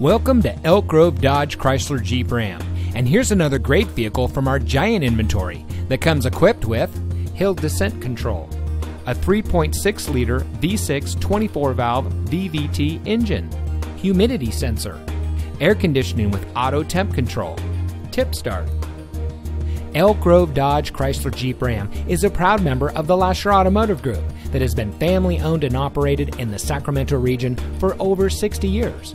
Welcome to Elk Grove Dodge Chrysler Jeep Ram, and here's another great vehicle from our giant inventory that comes equipped with Hill Descent Control, a 3.6-liter V6 24-valve VVT engine, humidity sensor, air conditioning with auto temp control, tip start. Elk Grove Dodge Chrysler Jeep Ram is a proud member of the Lasher Automotive Group that has been family owned and operated in the Sacramento region for over 60 years.